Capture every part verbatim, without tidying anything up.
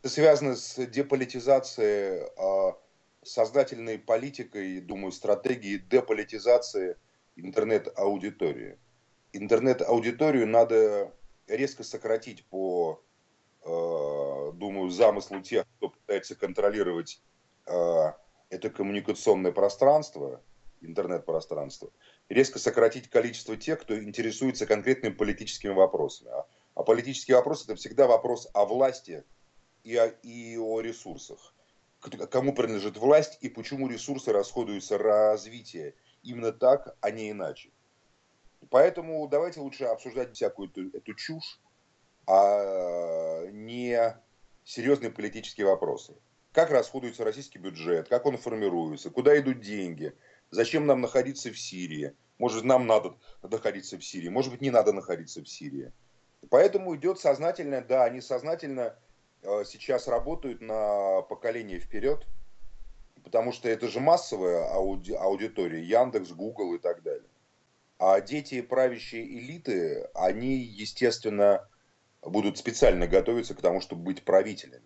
это связано с деполитизацией, сознательной политикой, думаю, стратегией деполитизации интернет-аудитории. Интернет-аудиторию надо резко сократить по, думаю, замыслу тех, кто пытается контролировать это коммуникационное пространство, интернет-пространство, резко сократить количество тех, кто интересуется конкретными политическими вопросами. А политический вопрос – это всегда вопрос о власти и о, и о ресурсах. Кому принадлежит власть и почему ресурсы расходуются развитие именно так, а не иначе. Поэтому давайте лучше обсуждать всякую эту, эту чушь, а не серьезные политические вопросы. Как расходуется российский бюджет, как он формируется, куда идут деньги, зачем нам находиться в Сирии. Может, нам надо находиться в Сирии, может быть, не надо находиться в Сирии. Поэтому идет сознательно, да, они сознательно сейчас работают на поколение вперед, потому что это же массовая ауди- аудитория, Яндекс, Google и так далее. А дети правящей элиты, они, естественно, будут специально готовиться к тому, чтобы быть правителями.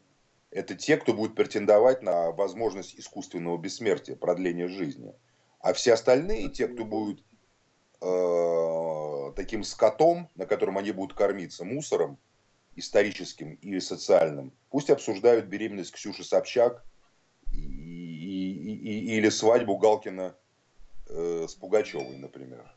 Это те, кто будет претендовать на возможность искусственного бессмертия, продления жизни. А все остальные, те, кто будет э, таким скотом, на котором они будут кормиться, мусором историческим и социальным, пусть обсуждают беременность Ксюши Собчак и, и, и, или свадьбу Галкина э, с Пугачевой, например.